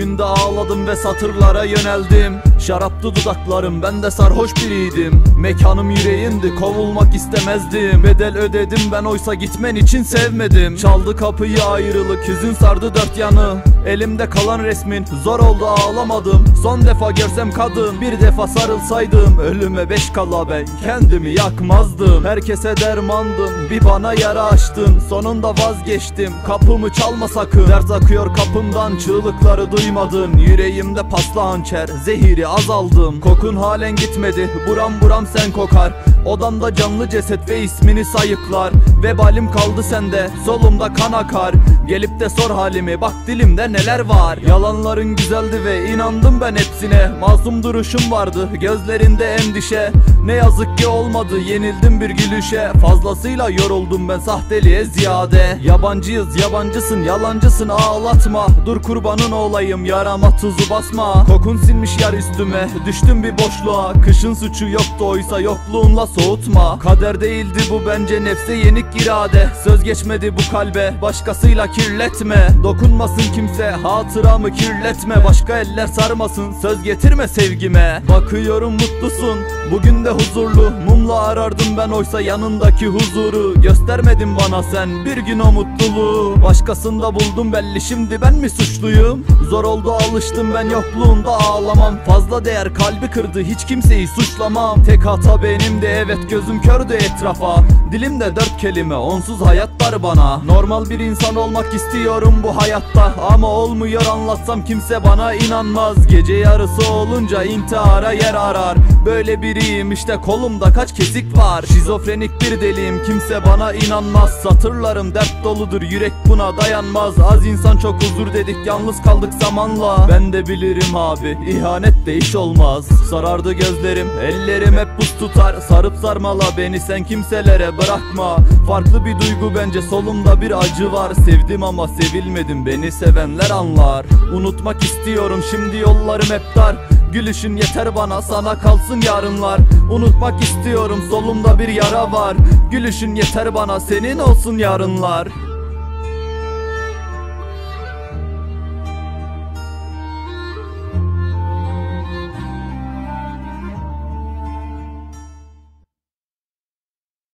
gün de ağladım ve satırlara yöneldim. Şaraptı dudaklarım, ben de sarhoş biriydim. Mekanım yüreğimdi, kovulmak istemezdim. Bedel ödedim ben, oysa gitmen için sevmedim. Çaldı kapıyı ayrılık, hüzün sardı dört yanı. Elimde kalan resmin, zor oldu ağlamadım. Son defa görsem kadın, bir defa sarılsaydım. Ölüme beş kala ben kendimi yakmazdım. Herkese dermandım, bir bana yara açtın. Sonunda vazgeçtim, kapımı çalma sakın. Dert akıyor kapımdan, çığlıkları duymadın. Yüreğimde paslı hançer, zehiri azaldım. Kokun halen gitmedi, buram buram sen kokar. Odamda canlı ceset ve ismini sayıklar. Vebalim kaldı sende, solumda kan akar. Gelip de sor halimi, bak dilimde neler var. Yalanların güzeldi ve inandım ben hepsine. Masum duruşum vardı, gözlerinde endişe. Ne yazık ki olmadı, yenildim bir gülüşe. Fazlasıyla yoruldum ben sahteliğe ziyade. Yabancıyız, yabancısın, yalancısın, ağlatma. Dur kurbanın olayım, yarama tuzu basma. Kokun sinmiş yer üstüme, düştüm bir boşluğa. Kışın suçu yoktu, oysa yokluğunla soğutma. Kader değildi bu, bence nefse yenik irade. Söz geçmedi bu kalbe, başkasıyla kirletme. Dokunmasın kimse, hatıramı kirletme. Başka eller sarmasın, söz getirme sevgime. Bakıyorum mutlusun, bugün de huzurlu. Mumla arardım ben, oysa yanındaki huzuru. Göstermedin bana sen bir gün o mutluluğu. Başkasında buldum belli, şimdi ben mi suçluyum? Zor oldu alıştım ben yokluğunda, ağlamam. Fazla değer kalbi kırdı, hiç kimseyi suçlamam. Tek hata benim de, evet gözüm kördü etrafa. Dilimde dört kelime, onsuz hayat dar bana. Normal bir insan olmak istiyorum bu hayatta, ama olmuyor, anlatsam kimse bana inanmaz. Gece yarısı olunca intihara yer arar. Böyle biriyim işte, kolumda kaç kesik var. Şizofrenik bir deliyim, kimse bana inanmaz. Satırlarım dert doludur, yürek buna dayanmaz. Az insan çok huzur dedik, yalnız kaldık zamanla. Ben de bilirim abi, ihanet de iş olmaz. Sarardı gözlerim, ellerim hep buz tutar. Sarıp sarmala beni sen, kimselere bırakma. Farklı bir duygu bence, solumda bir acı var. Sevdim ama sevilmedim, beni sevenler anlar. Unutmak istiyorum, şimdi yollarım hep dar. Gülüşün yeter bana, sana kalsın yarınlar. Unutmak istiyorum, solumda bir yara var. Gülüşün yeter bana, senin olsun yarınlar.